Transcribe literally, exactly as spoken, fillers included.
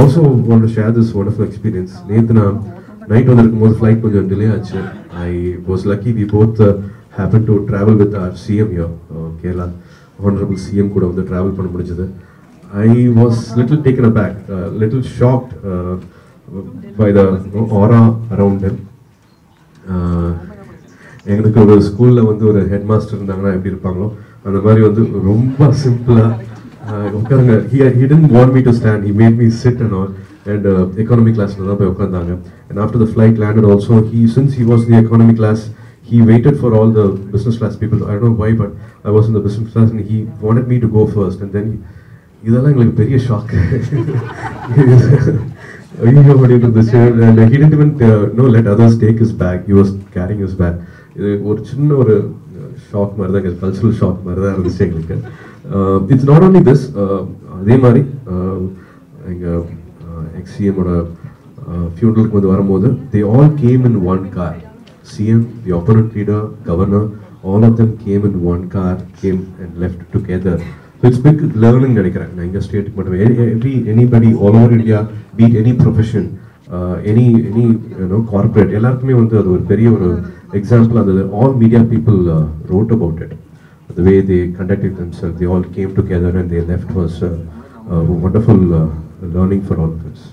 also want to share this wonderful experience. Night flight delay. I was lucky we both uh, happened to travel with our C M here, uh, Kerala. Honorable C M could have traveled. I was little taken aback, uh, little shocked uh, by the you know, aura around him. Uh, school la headmaster simple. He didn't want me to stand. He made me sit and all. And uh, economy class and after the flight landed also, he since he was in the economy class, he waited for all the business class people. I don't know why, but I was in the business class and he wanted me to go first, and then he was like very shocked. And he didn't even uh, no, let others take his bag. He was carrying his bag. Shock, cultural shock. Uh, it's not only this, uh, uh, C M or a funeral, they all came in one car. C M, the opponent leader, governor, all of them came in one car, came and left together. So it's big learning. Anybody all over India, be it any profession, uh, any any you know corporate, example, all media people uh, wrote about it. The way they conducted themselves, they all came together and they left was uh, a wonderful. Uh, learning for all of us.